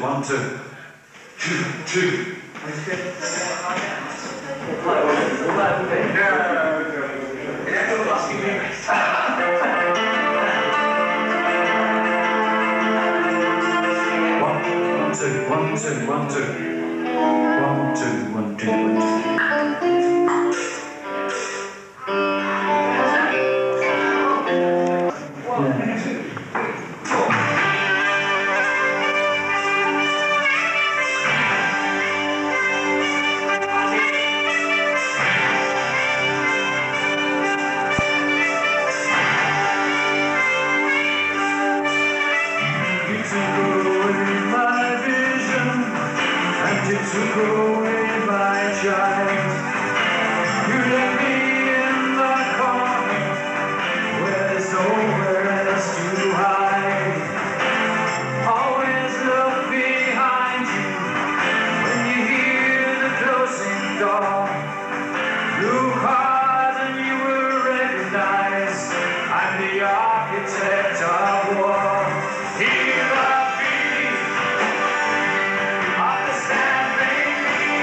One, two. Two. Here I be, I understand me.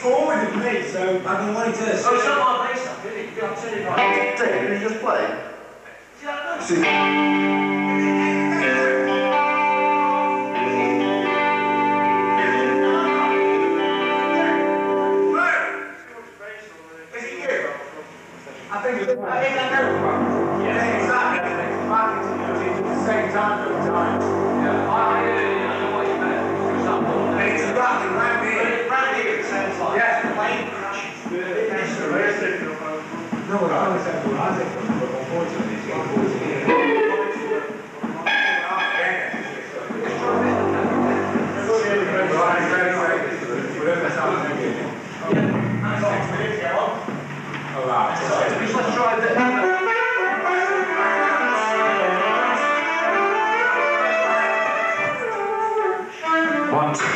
forward with me, so I've been wanting to... Oh, it's not my bass stuff, is it? I'll tell you about it. Dave, can you just play? Is it you? I think it's... I think I know one. Yeah, exactly. It's the same time every time. Yeah, I really don't know what you meant. It's exactly right here. Yes, the plane crashes. It's a race. No, I always have to rise it, but unfortunately it's not always here. Alright, let's try that. One, two.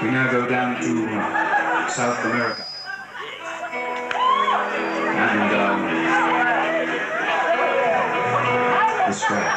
We now go down to South America. And this way.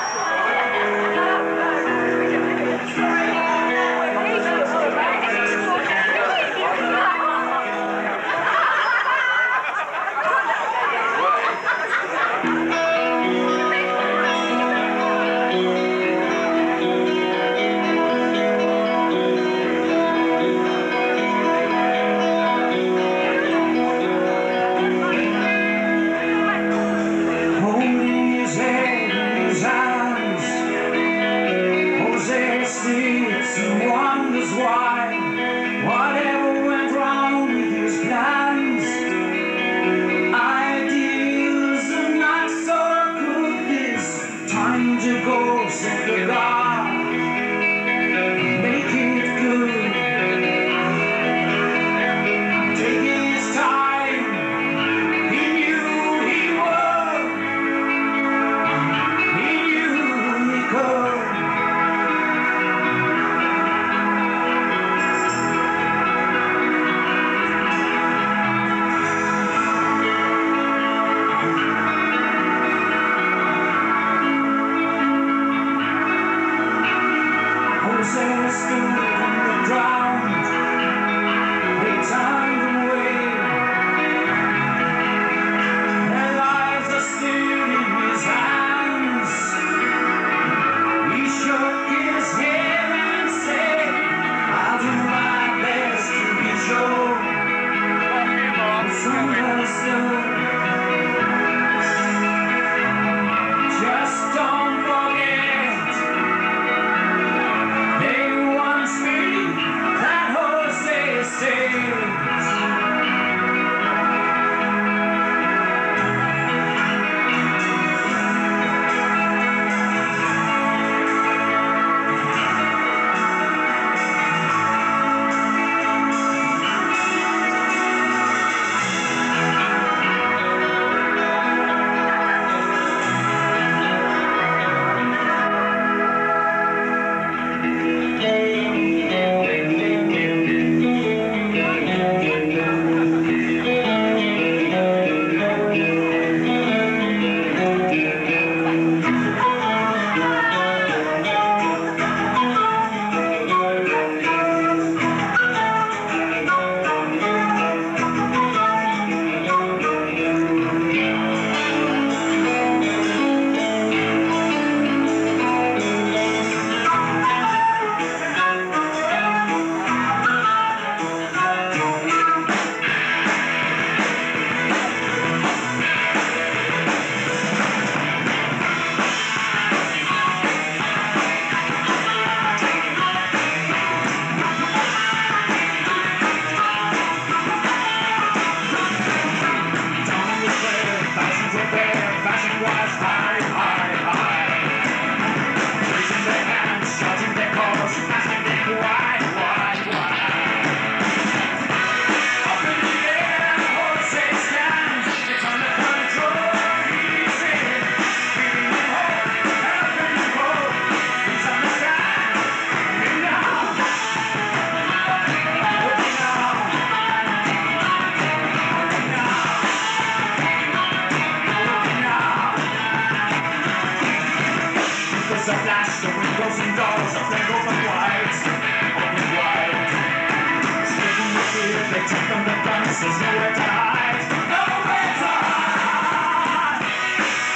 But the price is nowhere tight. Nowhere tight.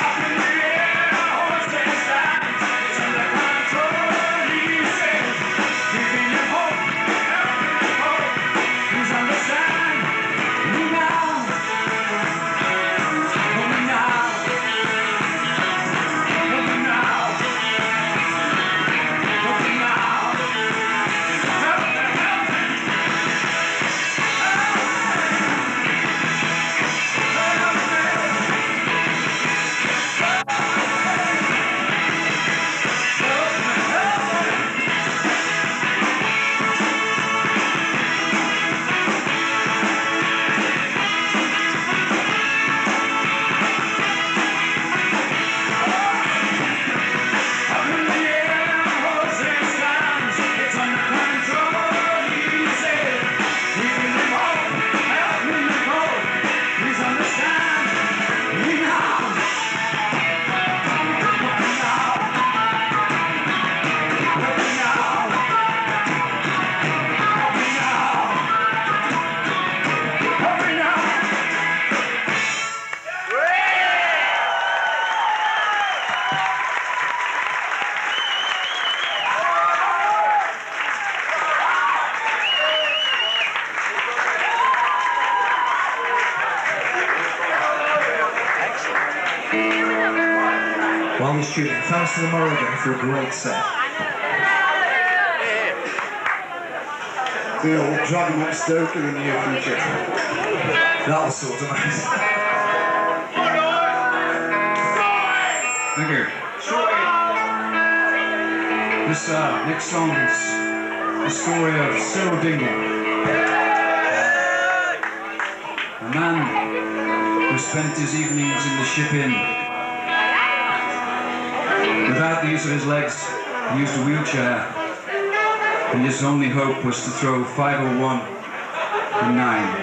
Up in the air, always been that. It's under control, he's safe. Giving you hope, helping you hope. Please understand me now. Hold me now. Hold me now. Hold me now. While we shoot it, thanks to the Morrigan for a great set. The old Dragon Mike Stoker in the near future. That was sort of nice. Thank you. This next song is the story of Cyril Dingle. A man who spent his evenings in the Ship Inn. Without the use of his legs, he used a wheelchair, and his only hope was to throw 501 and 9.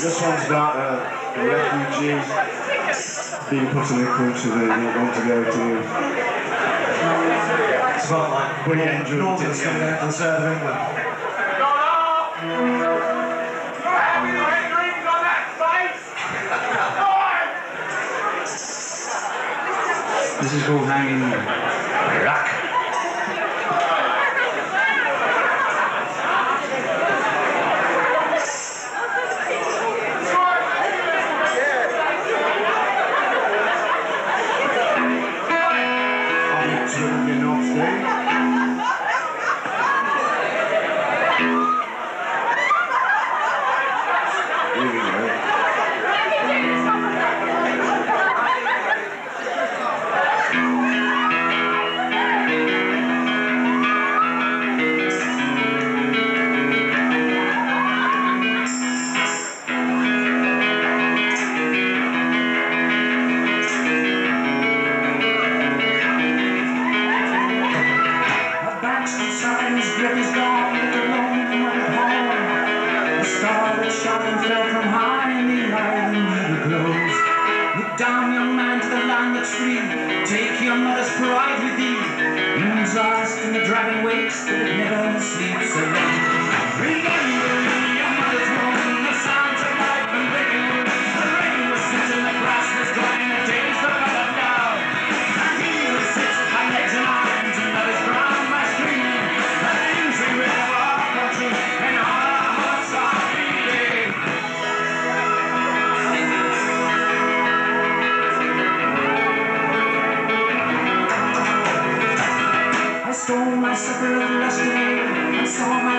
This one's about refugees being put in a country they don't want to go to. It's about like bringing Northerners coming out and serving England. This is called Hanging Rock. I'm turning off there. Here we go. Down young man to the land that's free, take your mother's pride with thee. Moon's lost and the dragon wakes, but it never sleeps alone. Remember your mother's moan, the sounds of life and living. The rain was sitting, the grass was drying, the days were covered now. And he was sitting, my legs and arms, and that is ground my screaming. The angry river of country, and all our hearts are beating. I stole my supper last day, I saw my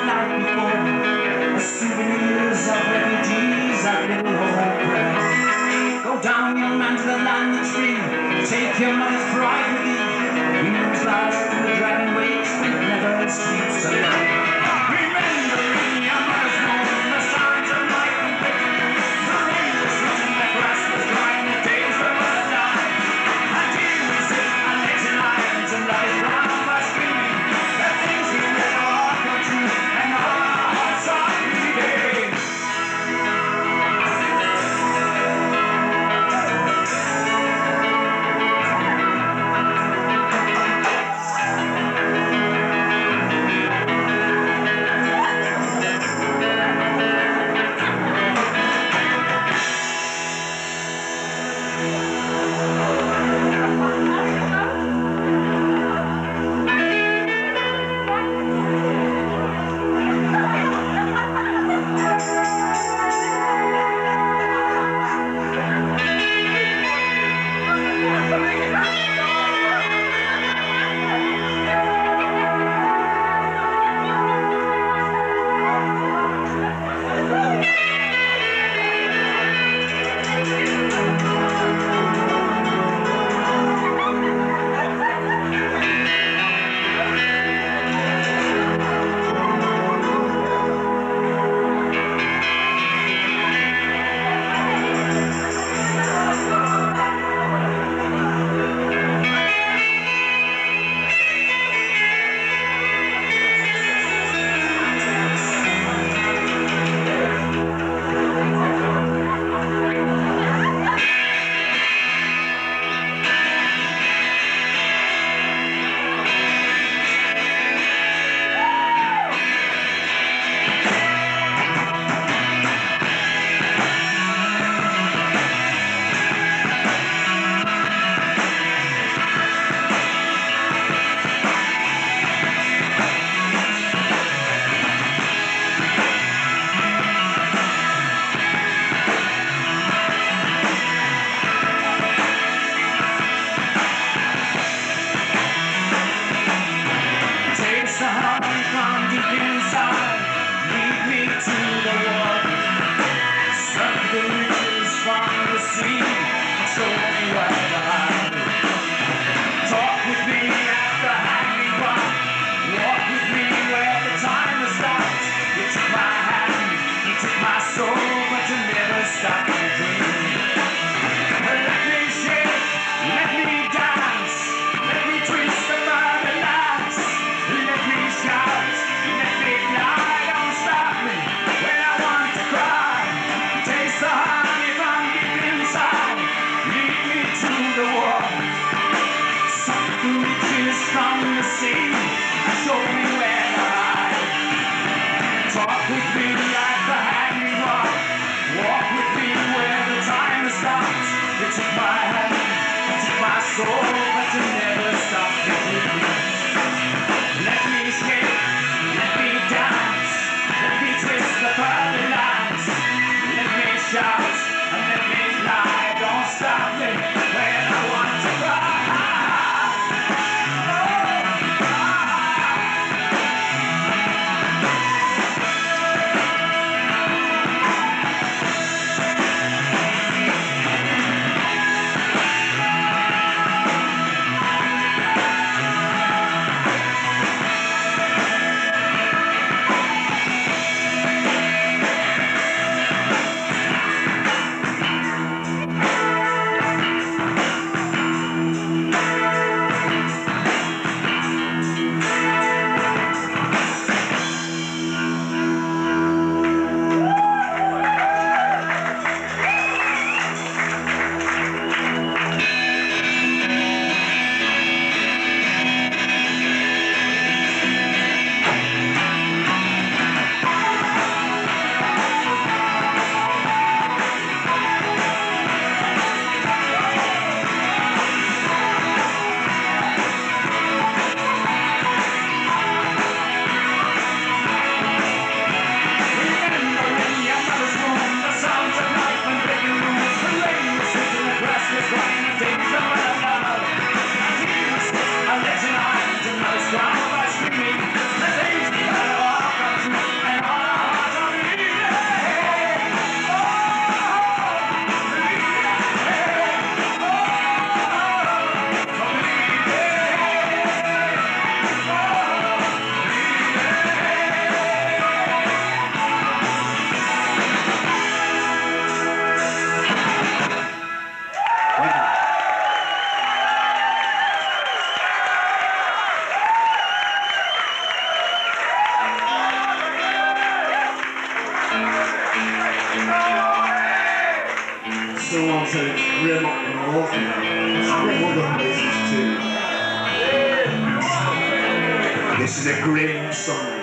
This is a grim song.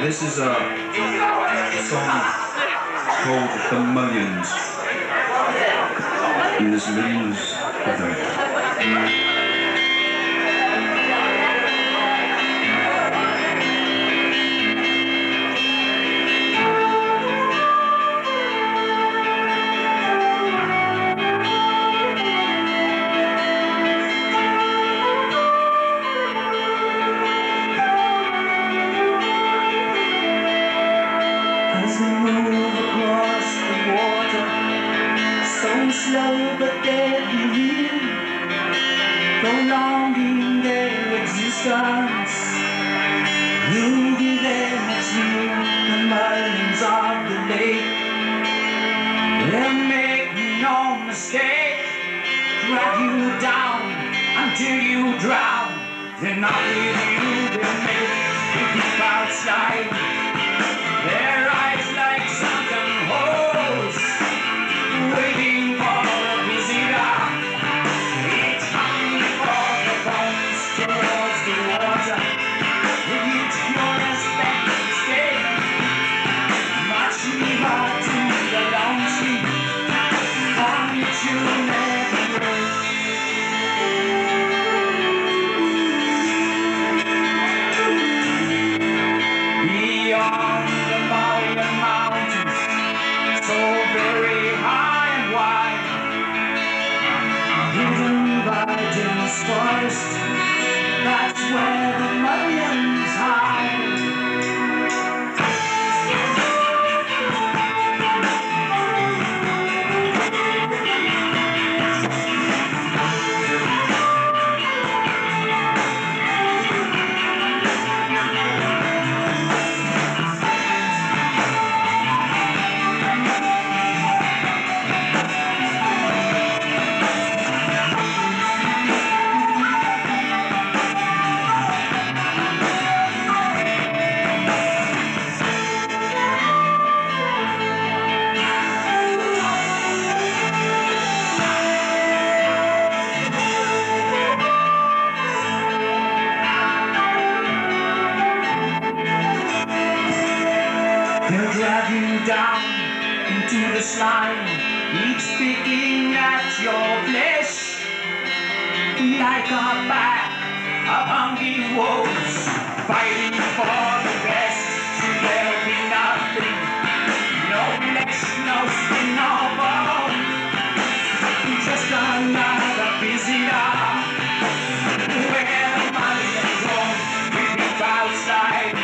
This is a song called The Millions, and there's millions of them. Slow but deadly real, prolonging their existence. You'll be there next year, the millions of the lake. They'll make no mistake, drag you down until you drown. They're not with you, they'll make you keep outside. Their eyes like sunken holes, waiting forest, that's where the millions hide. down into the slime, each picking at your flesh like a pack of hungry wolves fighting for the best. There'll be nothing, no flesh, no skin, no bone, just another busy hour where the money has gone. We live outside.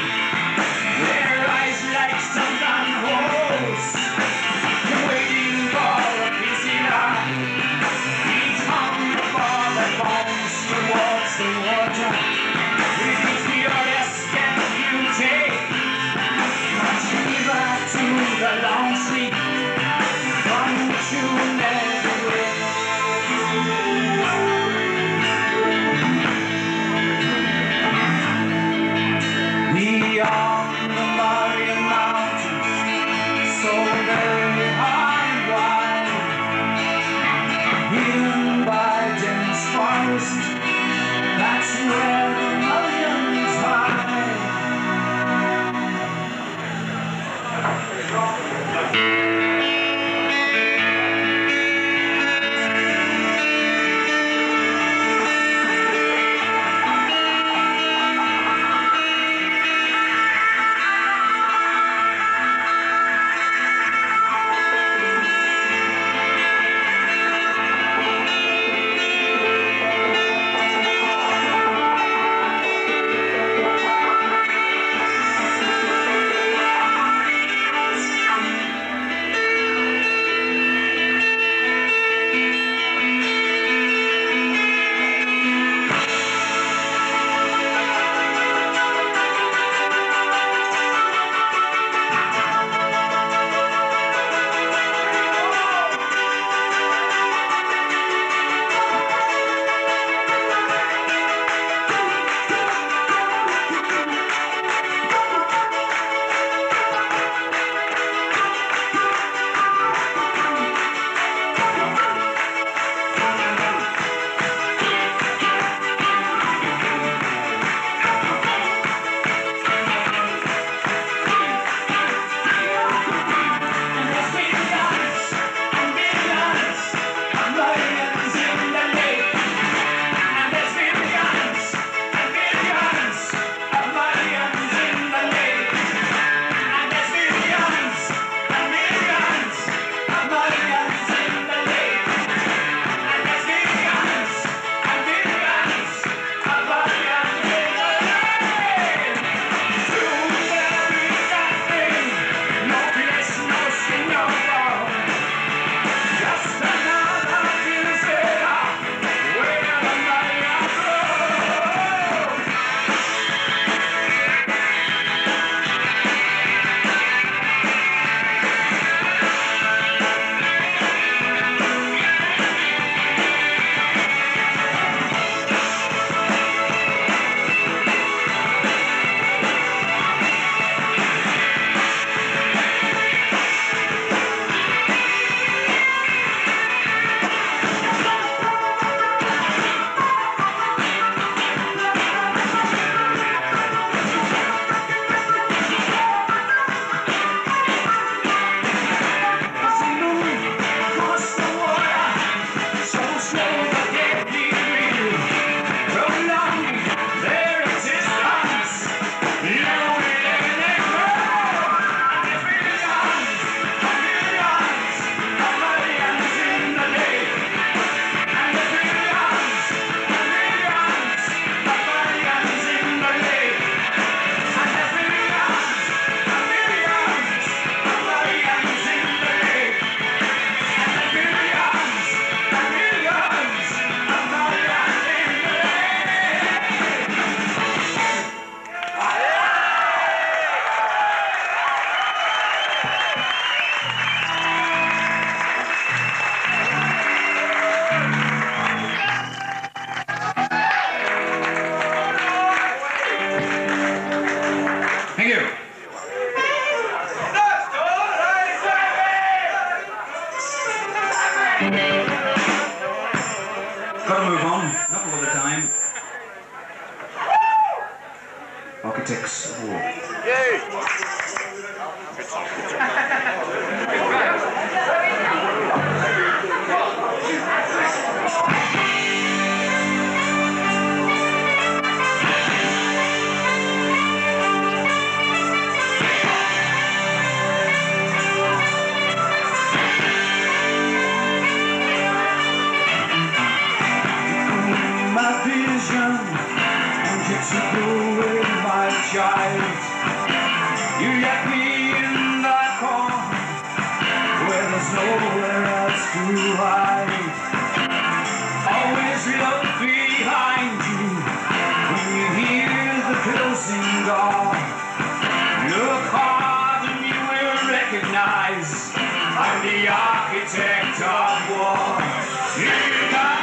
Architects of war. Yay! vision, and you took away my child. You left me in that corner where there's nowhere else to hide. Always look behind you when you hear the closing door. Look hard and you will recognize I'm the architect of war. You got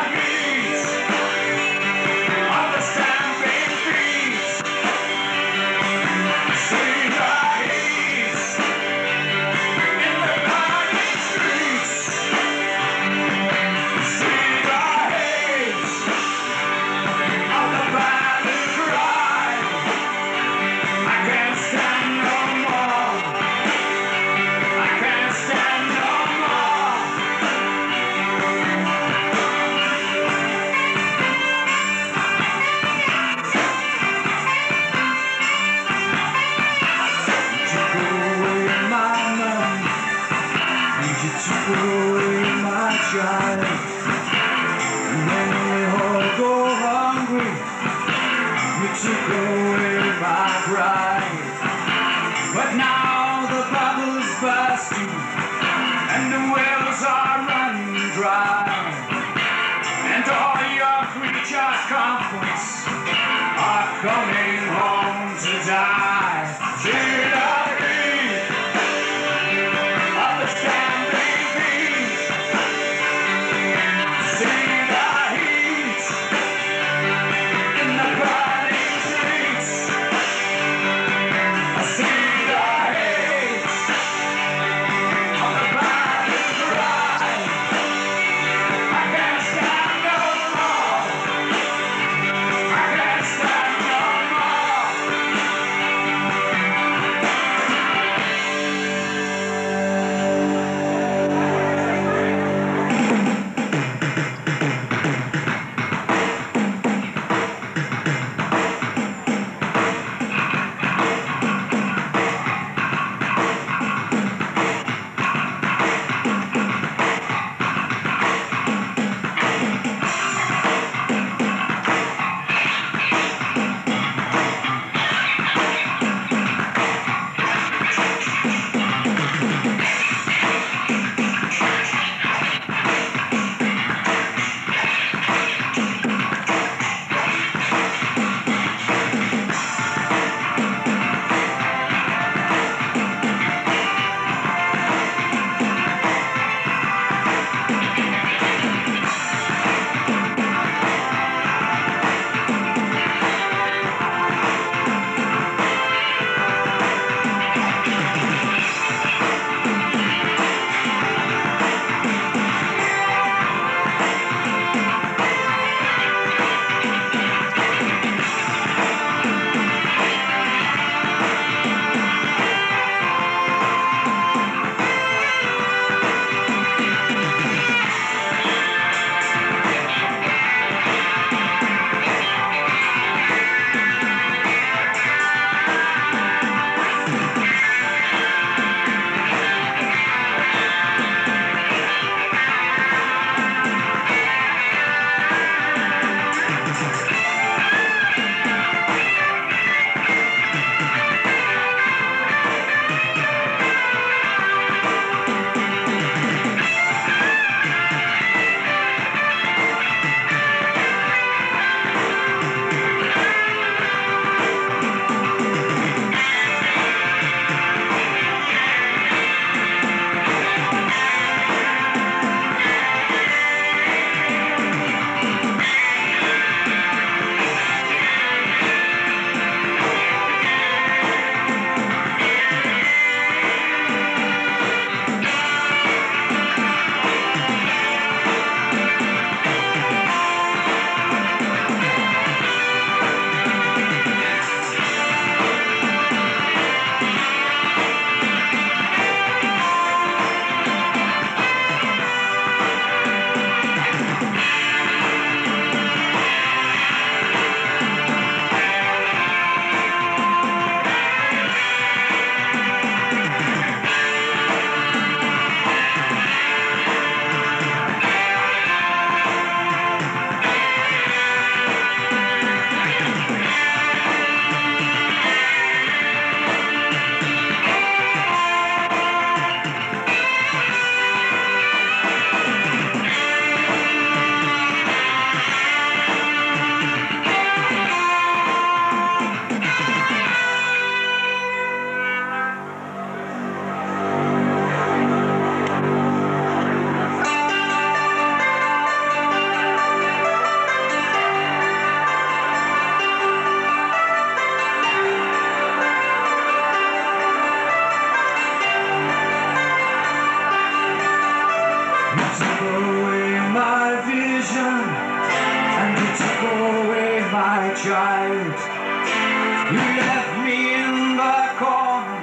child. You left me in the corner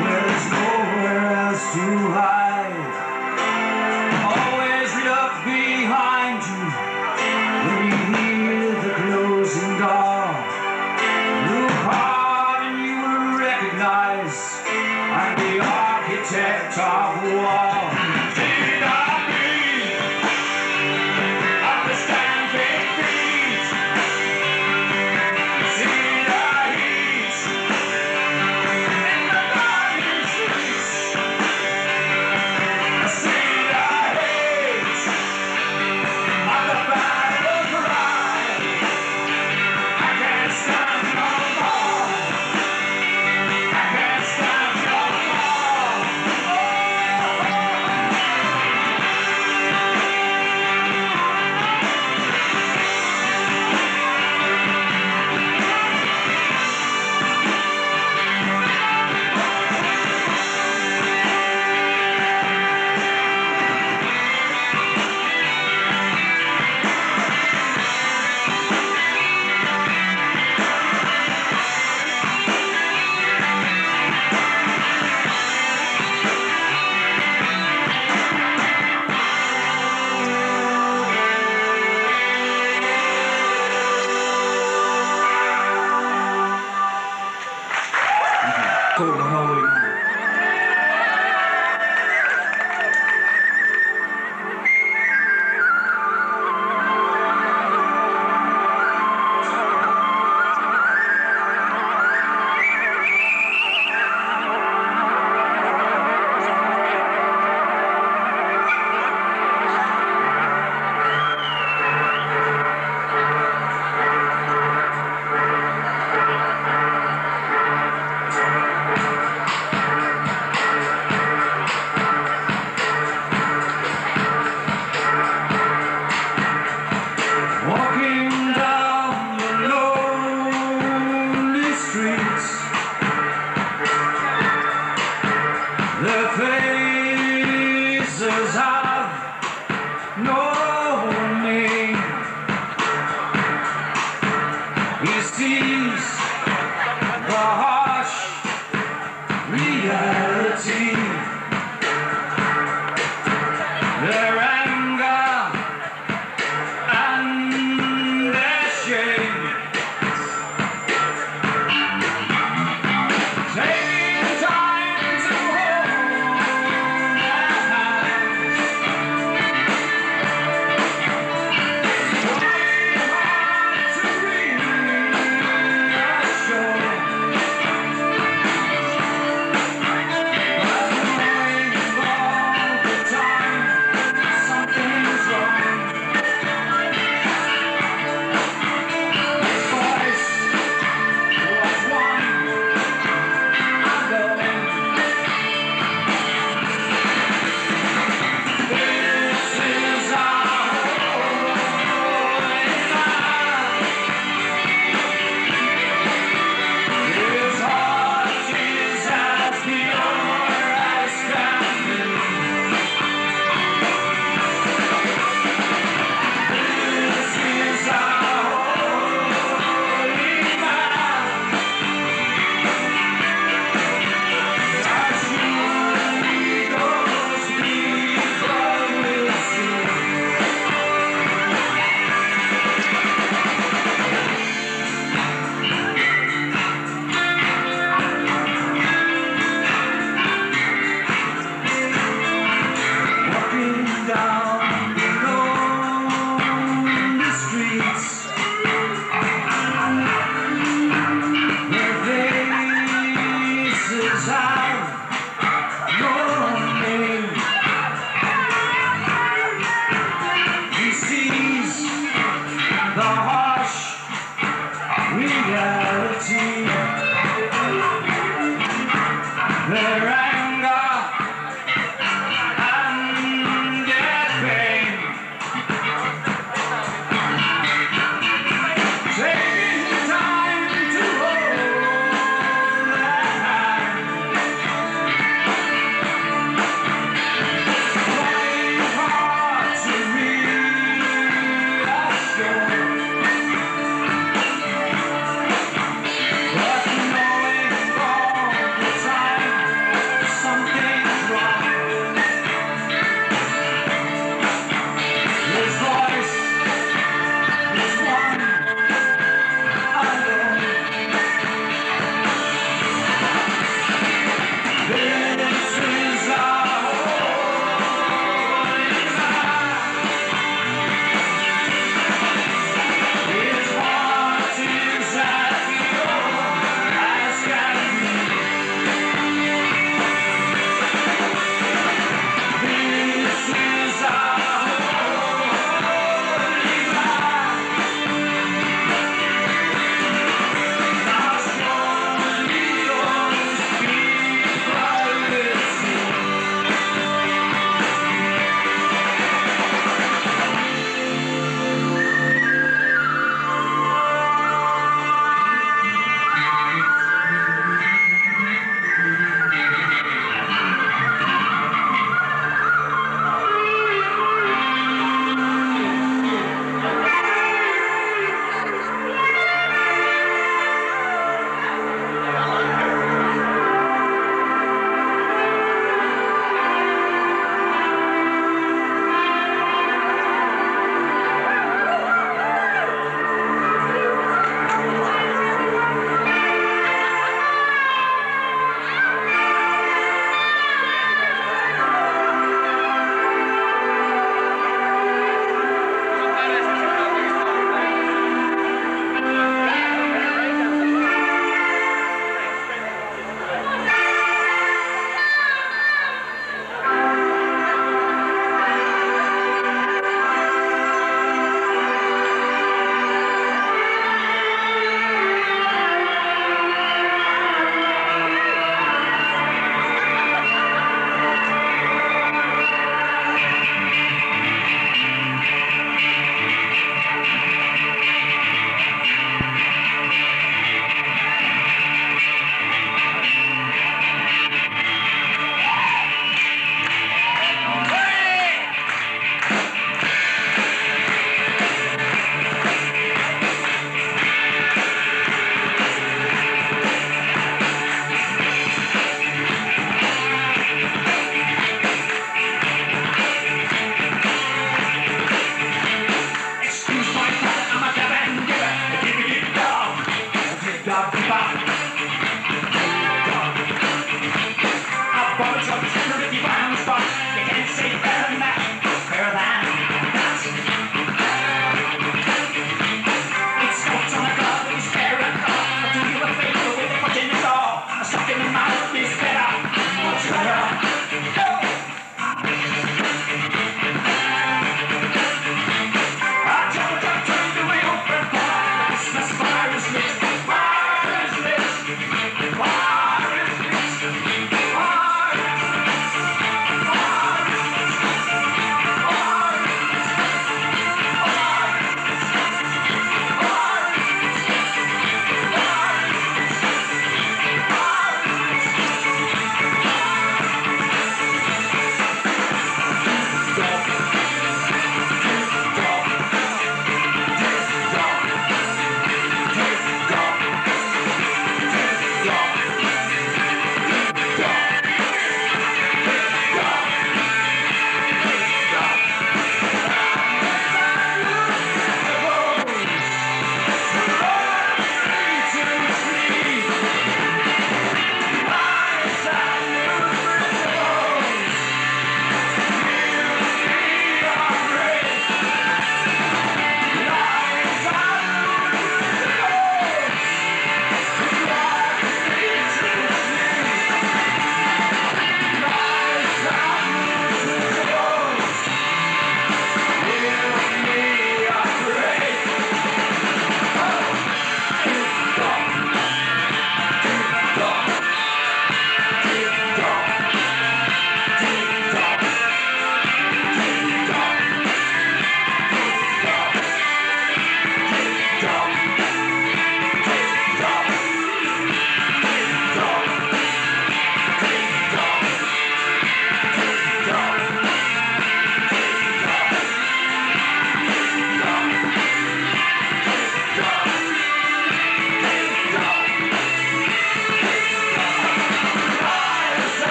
where there's nowhere else to hide. Always look behind you when you hear the closing door. Look hard and you will recognize I'm the architect of war.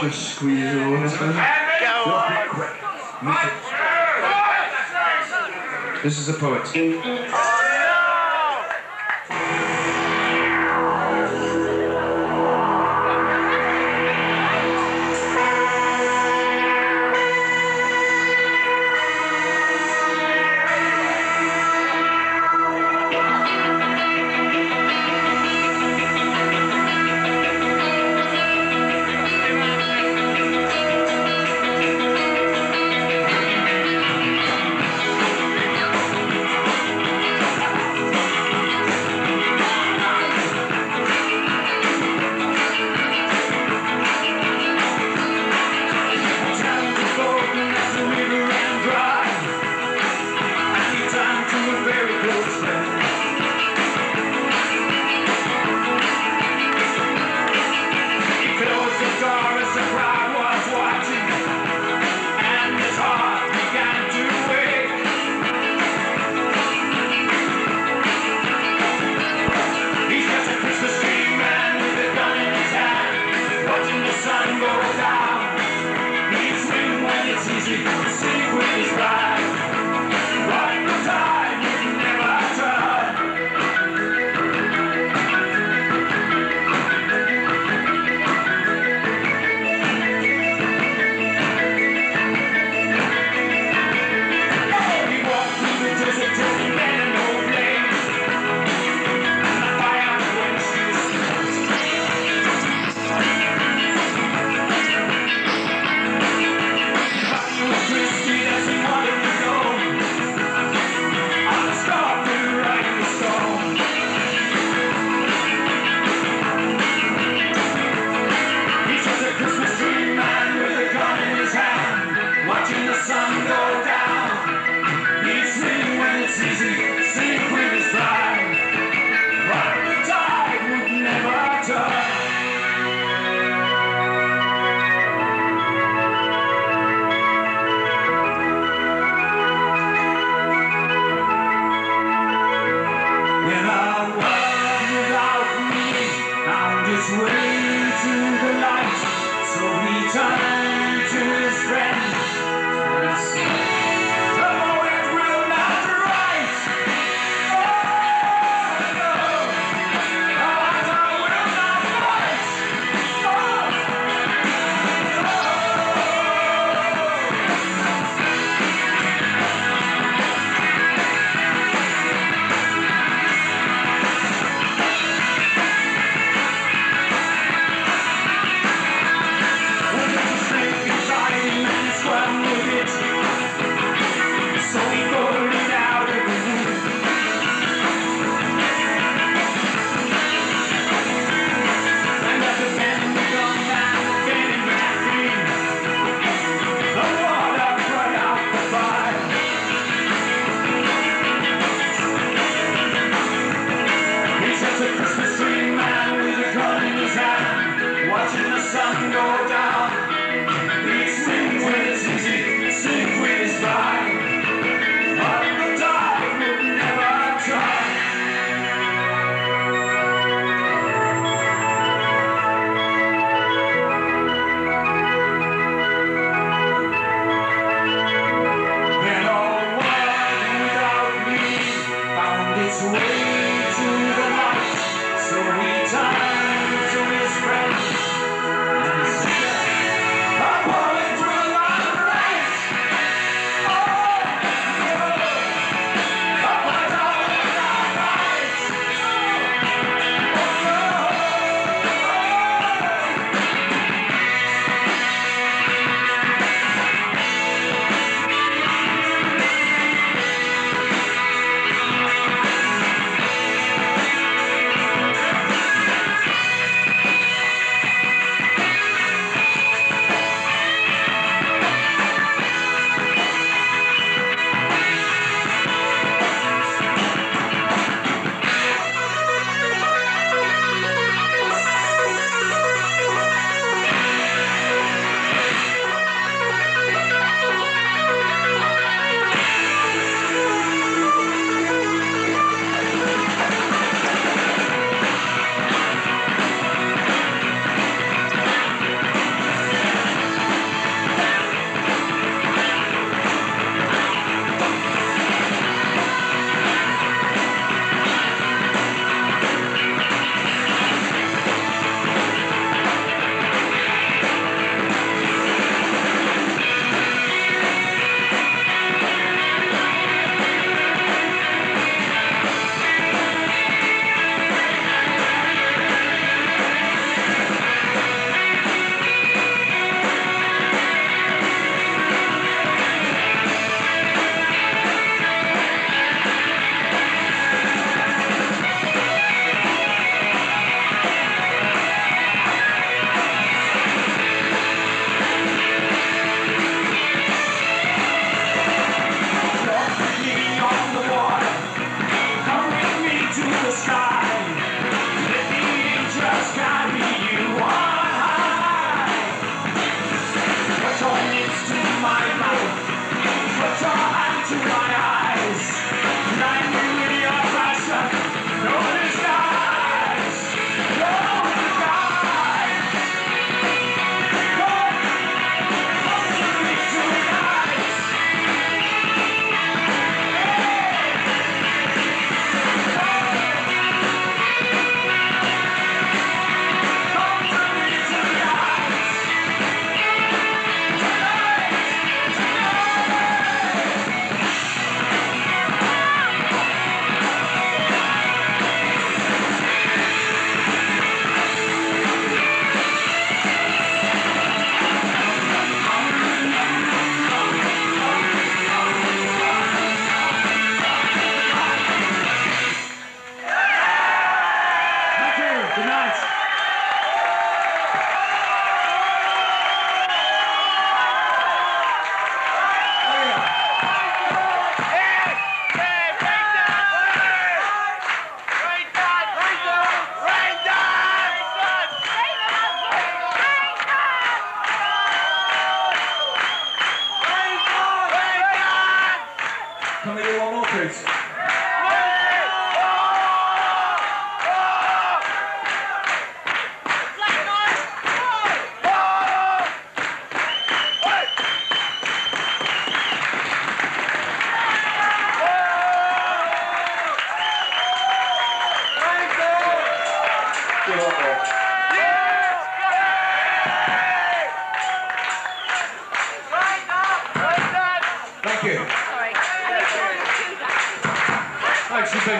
Just squeeze it all in this one. This is a poet.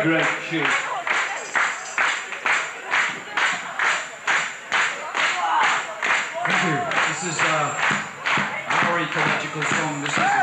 a great tune. Thank you. This is our ecological song. This is